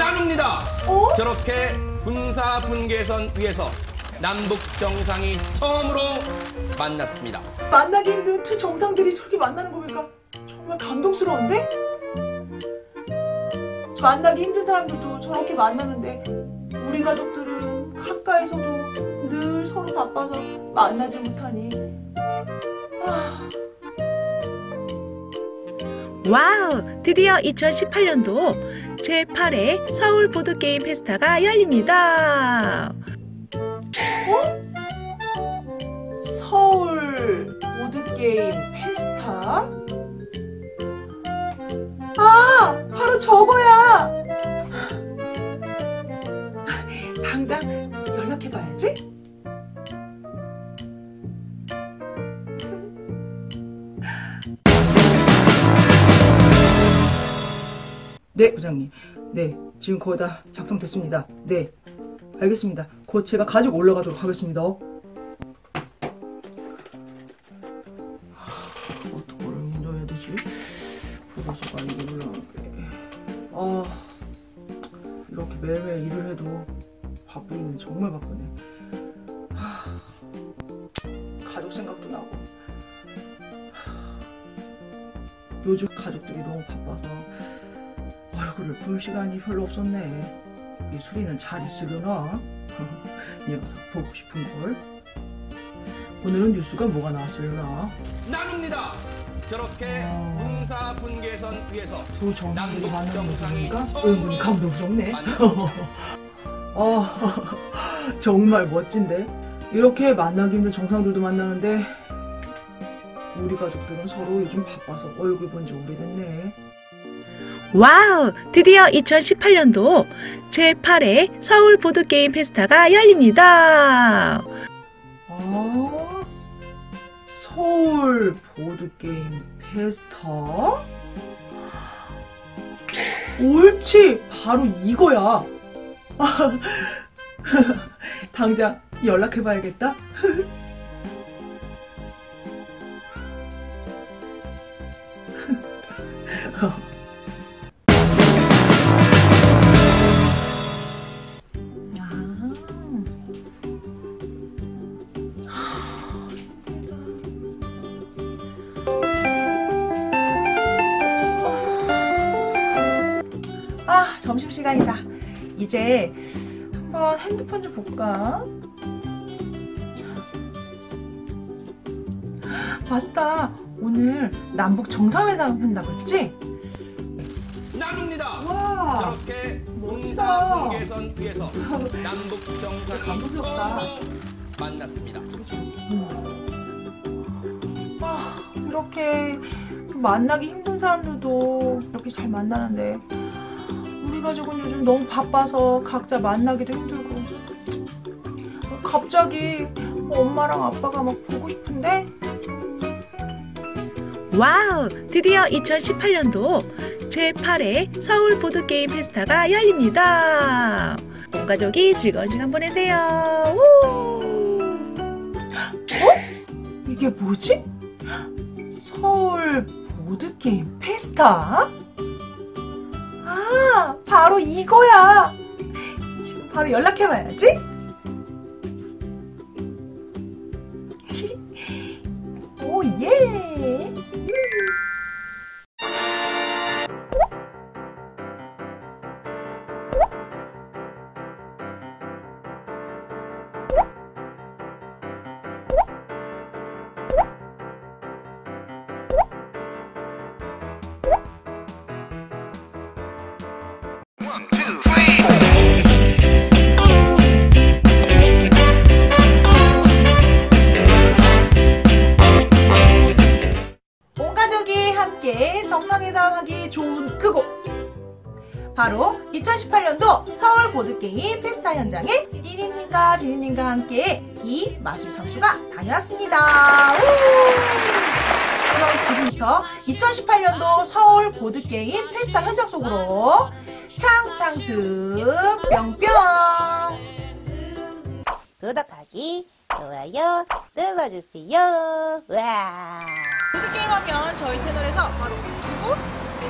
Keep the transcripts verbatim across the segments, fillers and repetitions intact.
나눕니다. 어? 저렇게 군사 분계선 위에서 남북 정상이 처음으로 만났습니다. 만나기 힘든 두 정상들이 저렇게 만나는 거 보니까 정말 감동스러운데? 만나기 힘든 사람들도 저렇게 만나는데 우리 가족들은 가까이서도 늘 서로 바빠서 만나지 못하니. 아... 와우! 드디어 이천십팔 년도 제팔 회 서울 보드게임 페스타가 열립니다. 어? 서울 보드게임 페스타? 아! 바로 저거야! 당장 연락해봐야지. 네, 부장님. 네, 지금 거의 다 작성됐습니다. 네, 알겠습니다. 곧 제가 가지고 올라가도록 하겠습니다. 어떻게 먼저 해야 되지? 보고서가 이거 올라오게. 아, 이렇게 매일매일 일을 해도 바쁘기는 정말 바쁘네. 하, 가족 생각도 나고. 하, 요즘 가족들이 너무 바빠서 얼굴을 볼 시간이 별로 없었네. 이 수리는 잘 있으려나? 이 녀석 보고 싶은 걸. 오늘은 뉴스가 뭐가 나왔으려나? 나눕니다. 저렇게 군사 분계선 위에서 두 정상이 만나는 거 보니까 감동스럽네. 아, 정말 멋진데. 이렇게 만나기 힘든 정상들도 만나는데 우리 가족들은 서로 요즘 바빠서 얼굴 본 지 오래됐네. 와우! 드디어 이천십팔 년도 제팔 회 서울 보드게임 페스타가 열립니다. 아, 서울 보드게임 페스타? 옳지! 바로 이거야! 아, 당장 연락해봐야겠다. 점심시간이다. 이제 한번 핸드폰 좀 볼까? 맞다. 오늘 남북 정상회담 한다고 했지? 나눕니다. 와, 저렇게 군사 분계선 위에서 남북 정상이 처음으로 만났습니다. 와, 이렇게 만나기 힘든 사람들도 이렇게 잘 만나는데 우리 가족은 요즘 너무 바빠서 각자 만나기도 힘들고, 갑자기 엄마랑 아빠가 막 보고 싶은데. 와우! 드디어 이천십팔 년도 제팔 회 서울 보드게임 페스타가 열립니다. 온 가족이 즐거운 시간 보내세요. 오! 어? 이게 뭐지? 서울 보드게임 페스타? 아, 바로 이거야! 지금 바로 연락해봐야지? 오, 예! 정상회담하기 좋은 그곳, 바로 이천십팔 년도 서울 보드게임 페스타 현장에 이린님과 비린님과 함께 이 마술 청소가 다녀왔습니다. 그럼 지금부터 이천십팔 년도 서울 보드게임 페스타 현장 속으로 창수창수 뿅뿅. 구독하기, 좋아요 눌러주세요. 우와. 보드게임 하면 저희 채널에서 바로 누구?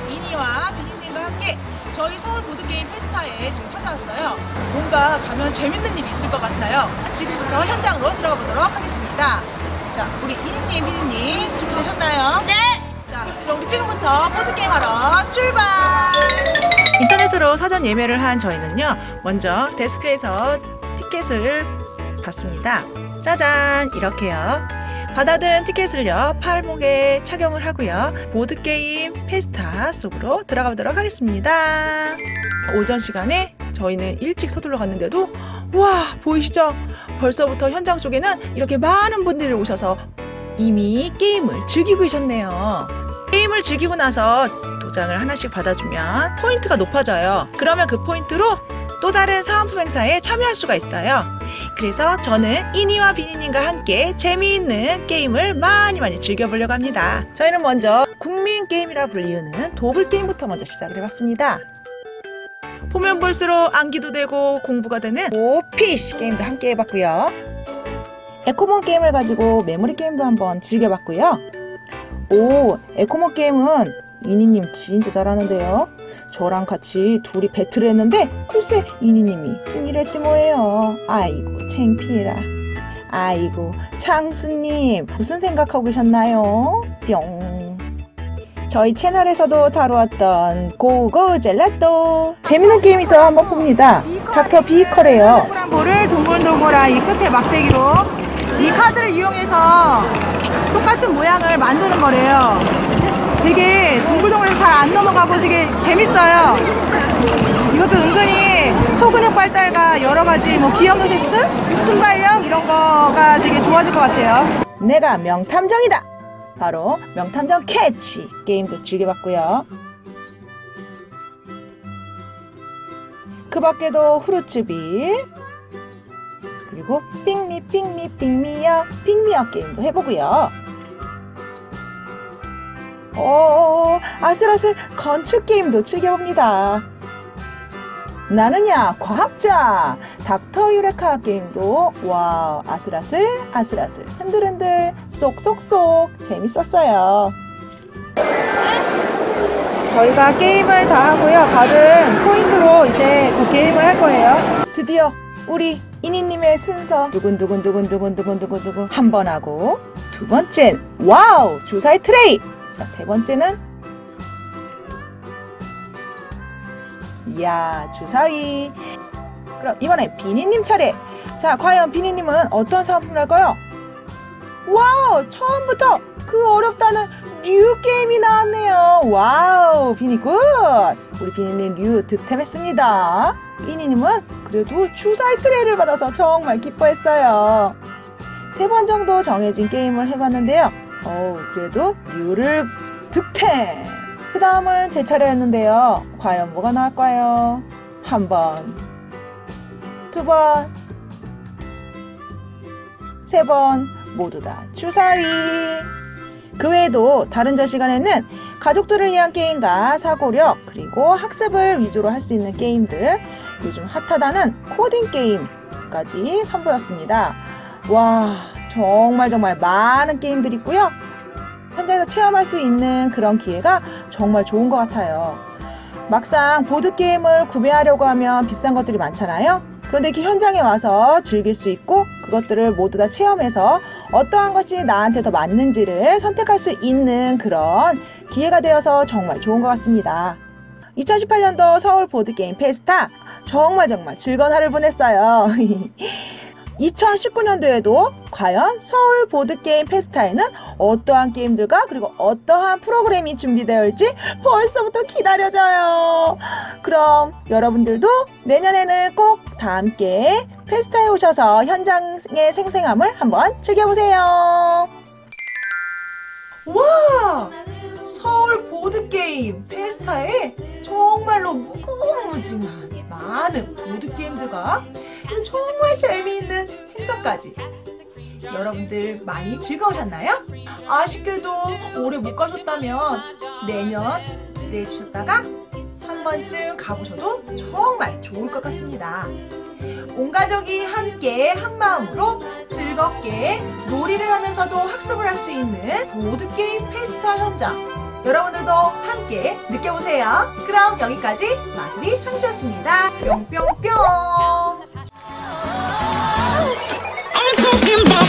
미니와 비니님과 함께 저희 서울보드게임페스타에 지금 찾아왔어요. 뭔가 가면 재밌는 일이 있을 것 같아요. 지금부터 현장으로 들어가 보도록 하겠습니다. 자, 우리 이니님, 피디님 준비되셨나요? 네! 자, 그럼 우리 지금부터 보드게임하러 출발! 인터넷으로 사전 예매를 한 저희는요, 먼저 데스크에서 티켓을 받습니다. 짜잔! 이렇게요. 받아든 티켓을요, 팔목에 착용을 하고요, 보드게임 페스타 속으로 들어가보도록 하겠습니다. 오전 시간에 저희는 일찍 서둘러 갔는데도, 와, 보이시죠? 벌써부터 현장 쪽에는 이렇게 많은 분들이 오셔서 이미 게임을 즐기고 계셨네요. 게임을 즐기고 나서 도장을 하나씩 받아주면 포인트가 높아져요. 그러면 그 포인트로 또 다른 사은품 행사에 참여할 수가 있어요. 그래서 저는 이니와 비니님과 함께 재미있는 게임을 많이 많이 즐겨보려고 합니다. 저희는 먼저 국민 게임이라 불리우는 도블 게임부터 먼저 시작을 해봤습니다. 보면 볼수록 암기도 되고 공부가 되는 오피쉬 게임도 함께 해봤고요. 에코몬 게임을 가지고 메모리 게임도 한번 즐겨봤고요. 오, 에코몬 게임은 이니님 진짜 잘하는데요. 저랑 같이 둘이 배틀을 했는데 글쎄 이니님이 승리를 했지 뭐예요. 아이고 창피해라. 아이고 창수님 무슨 생각하고 계셨나요? 뿅. 저희 채널에서도 다루었던 고고젤라또 재밌는 게임에서 한번 봅니다. 닥터 비커래요. 동그란 볼을 동글동글한 이 끝에 막대기로 이 카드를 이용해서 똑같은 모양을 만드는 거래요. 되게 동글동글해서 잘 안 넘어가고 되게 재밌어요. 이것도 은근히 소근육 발달과 여러가지 뭐 기억력 테스트, 순발력 이런 거가 되게 좋아질 것 같아요. 내가 명탐정이다! 바로 명탐정 캐치 게임도 즐겨봤고요. 그 밖에도 후르츠비 그리고 핑미 핑미 핑미어 핑미어 게임도 해보고요. 오, 아슬아슬 건축 게임도 즐겨봅니다. 나는야 과학자 닥터 유레카 게임도 와 아슬아슬 아슬아슬 흔들흔들 쏙쏙쏙 재밌었어요. 저희가 게임을 다 하고요. 받은 포인트로 이제 그 게임을 할 거예요. 드디어 우리 이니님의 순서 두근두근두근두근두근두근두근 한 번 하고 두 번째 와우 주사위 트레이. 자, 세 번째는 이야 주사위. 그럼 이번에 비니님 차례. 자, 과연 비니님은 어떤 사은품을 할까요? 와우 처음부터 그 어렵다는 류 게임이 나왔네요. 와우 비니 굿. 우리 비니님 류 득템했습니다. 비니님은 그래도 주사위 트레이를 받아서 정말 기뻐했어요. 세 번 정도 정해진 게임을 해봤는데요. 어우 그래도 류를 득템! 그 다음은 제 차례였는데요. 과연 뭐가 나올까요? 한 번, 두 번, 세 번 모두 다 주사위! 그 외에도 다른 저 시간에는 가족들을 위한 게임과 사고력 그리고 학습을 위주로 할 수 있는 게임들 요즘 핫하다는 코딩 게임까지 선보였습니다. 와 정말 정말 많은 게임들이 있고요. 현장에서 체험할 수 있는 그런 기회가 정말 좋은 것 같아요. 막상 보드게임을 구매하려고 하면 비싼 것들이 많잖아요. 그런데 이렇게 현장에 와서 즐길 수 있고 그것들을 모두 다 체험해서 어떠한 것이 나한테 더 맞는지를 선택할 수 있는 그런 기회가 되어서 정말 좋은 것 같습니다. 이천십팔 년도 서울 보드게임 페스타 정말 정말 즐거운 하루를 보냈어요. 이천십구 년도에도 과연 서울 보드게임 페스타에는 어떠한 게임들과 그리고 어떠한 프로그램이 준비되어 있을지 벌써부터 기다려져요. 그럼 여러분들도 내년에는 꼭 다 함께 페스타에 오셔서 현장의 생생함을 한번 즐겨보세요. 와! 서울 보드게임 페스타에 정말로 무궁무진한 많은 보드게임들과 정말 재미있는 행사까지. 여러분들 많이 즐거우셨나요? 아쉽게도 올해 못 가셨다면 내년 기대해주셨다가 한 번쯤 가보셔도 정말 좋을 것 같습니다. 온 가족이 함께 한 마음으로 즐겁게 놀이를 하면서도 학습을 할 수 있는 보드게임 페스타 현장 여러분들도 함께 느껴보세요. 그럼 여기까지 마술이 참시였습니다. 뿅뿅뿅.